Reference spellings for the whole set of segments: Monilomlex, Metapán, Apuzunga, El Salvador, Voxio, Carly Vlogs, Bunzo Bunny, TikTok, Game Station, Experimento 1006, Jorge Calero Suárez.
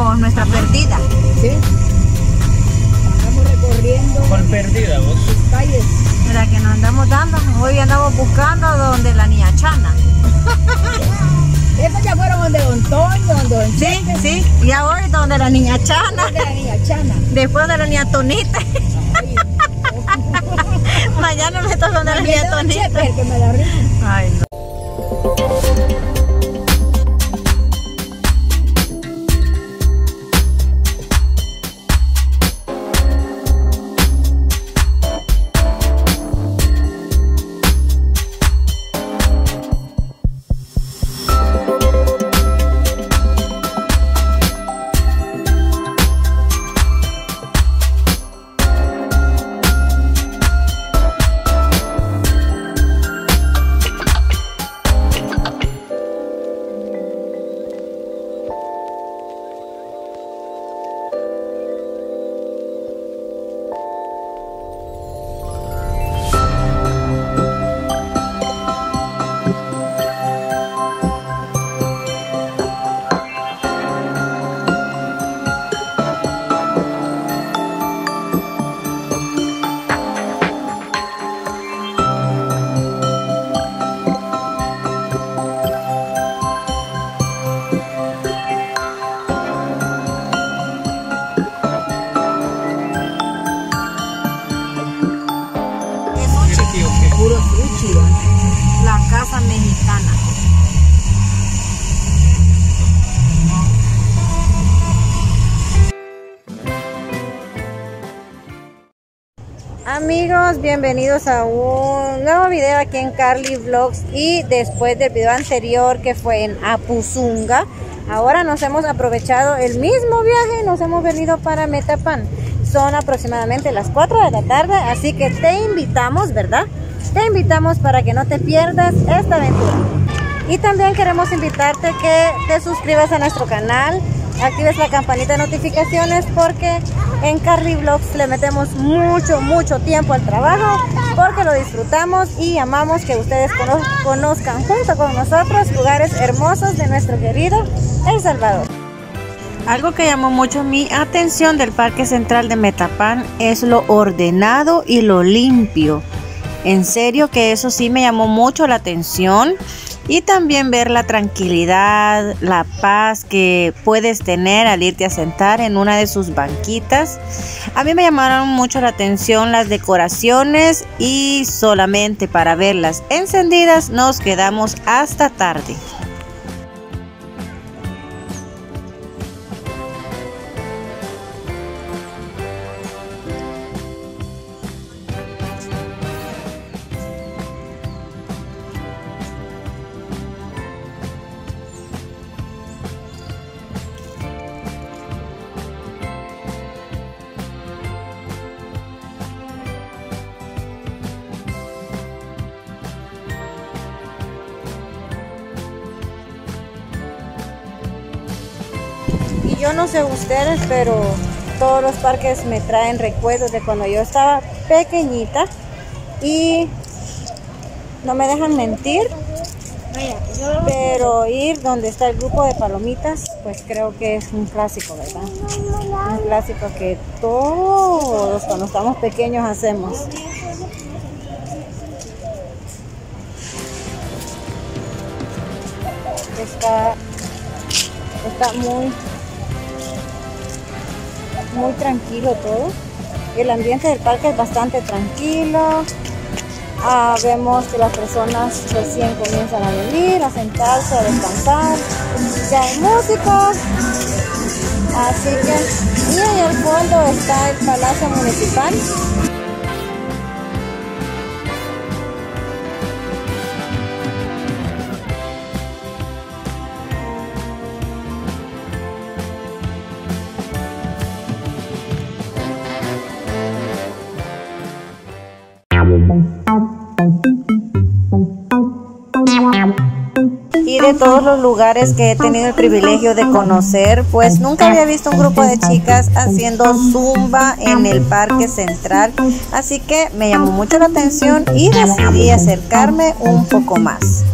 como nuestra perdida. Sí. Andamos recorriendo. Por perdida vos. Sus calles. Mira que nos andamos dando. Hoy andamos buscando donde la niña Chana. Esas ya fueron donde Don Toño, donde Don Cheque. Sí, sí. Y ahora donde la niña Chana. Donde la niña Chana. Después de la niña Tonita. Mañana me toca donde la niña Tonita. Chepe, que me la ríe. Ay, no. Amigos, bienvenidos a un nuevo video aquí en Carly Vlogs. Y después del video anterior que fue en Apuzunga, ahora nos hemos aprovechado el mismo viaje y nos hemos venido para Metapán. Son aproximadamente las 4 de la tarde, así que te invitamos, ¿verdad? Te invitamos para que no te pierdas esta aventura. Y también queremos invitarte que te suscribas a nuestro canal, actives la campanita de notificaciones, porque en Carly Vlogs le metemos mucho tiempo al trabajo, porque lo disfrutamos y amamos que ustedes conozcan junto con nosotros lugares hermosos de nuestro querido El Salvador. Algo que llamó mucho mi atención del Parque Central de Metapán es lo ordenado y lo limpio. En serio que eso sí me llamó mucho la atención. Y también ver la tranquilidad, la paz que puedes tener al irte a sentar en una de sus banquitas. A mí me llamaron mucho la atención las decoraciones y solamente para verlas encendidas nos quedamos hasta tarde. Yo no sé ustedes, pero todos los parques me traen recuerdos de cuando yo estaba pequeñita y no me dejan mentir, pero ir donde está el grupo de palomitas, pues creo que es un clásico, ¿verdad? Un clásico que todos cuando estamos pequeños hacemos. Está muy tranquilo todo. El ambiente del parque es bastante tranquilo. Vemos que las personas recién comienzan a venir, a sentarse, a descansar. Ya hay músicos. Así que, y ahí al fondo está el Palacio Municipal. De todos los lugares que he tenido el privilegio de conocer, pues nunca había visto un grupo de chicas haciendo zumba en el Parque Central, así que me llamó mucho la atención y decidí acercarme un poco más.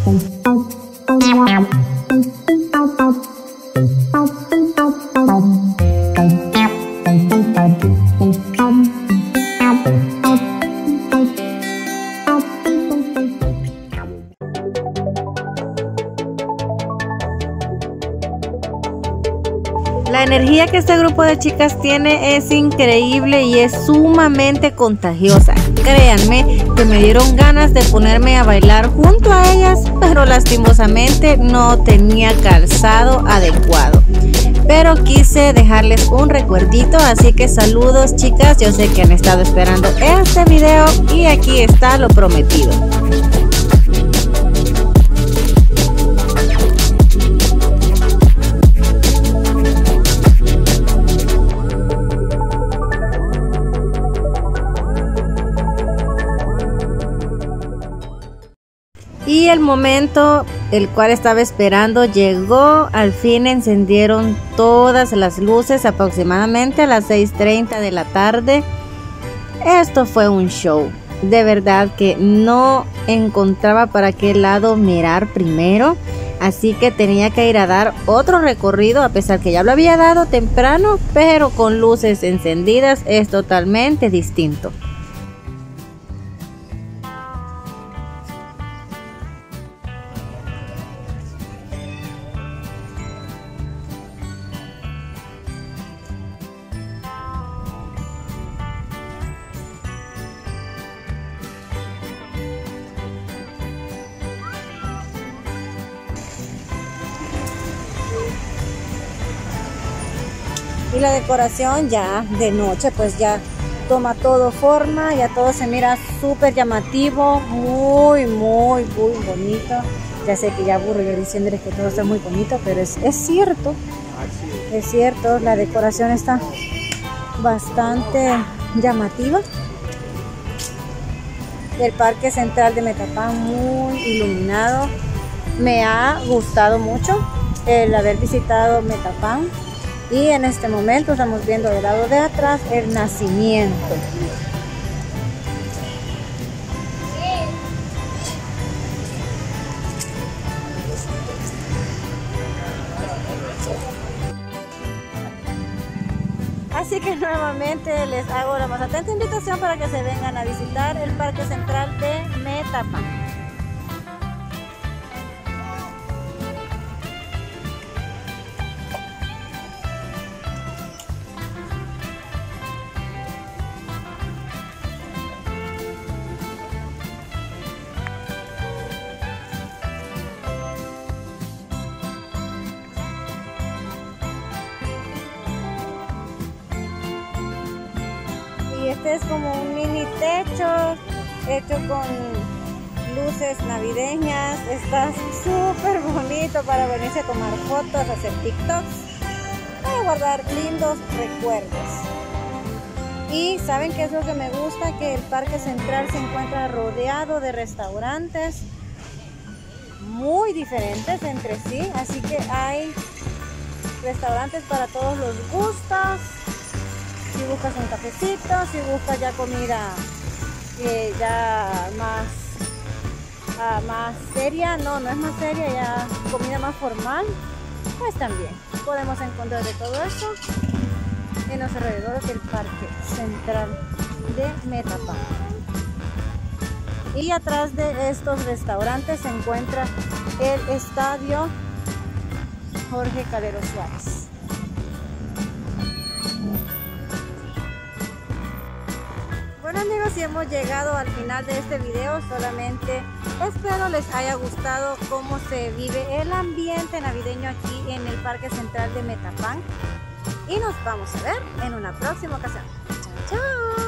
energía que este grupo de chicas tiene es increíble y es sumamente contagiosa. Créanme que me dieron ganas de ponerme a bailar junto a ellas, pero lastimosamente no tenía calzado adecuado. Pero quise dejarles un recuerdito, así que saludos chicas, yo sé que han estado esperando este video y aquí está lo prometido. Y el momento el cual estaba esperando llegó, al fin encendieron todas las luces aproximadamente a las 6:30 de la tarde. Esto fue un show, de verdad que no encontraba para qué lado mirar primero, así que tenía que ir a dar otro recorrido a pesar que ya lo había dado temprano, pero con luces encendidas es totalmente distinto. Y la decoración ya de noche pues ya toma todo forma, ya todo se mira súper llamativo, muy bonito. Ya sé que ya aburro yo diciéndoles que todo está muy bonito, pero es cierto, es cierto, la decoración está bastante llamativa. El parque central de Metapán muy iluminado, me ha gustado mucho el haber visitado Metapán. Y en este momento estamos viendo del lado de atrás el nacimiento. Así que nuevamente les hago la más atenta invitación para que se vengan a visitar el Parque Central de Metapán. Este es como un mini techo hecho con luces navideñas. Está súper bonito para venirse a tomar fotos, hacer TikToks, para guardar lindos recuerdos. Y ¿saben qué es lo que me gusta? Que el parque central se encuentra rodeado de restaurantes muy diferentes entre sí. Así que hay restaurantes para todos los gustos. Si buscas un cafecito, si buscas ya comida ya más seria, no es más seria, ya comida más formal, pues también podemos encontrar de todo esto en los alrededores del Parque Central de Metapán. Y atrás de estos restaurantes se encuentra el estadio Jorge Calero Suárez. Bueno amigos, si hemos llegado al final de este video, solamente espero les haya gustado cómo se vive el ambiente navideño aquí en el Parque Central de Metapán. Y nos vamos a ver en una próxima ocasión. ¡Chao, chao!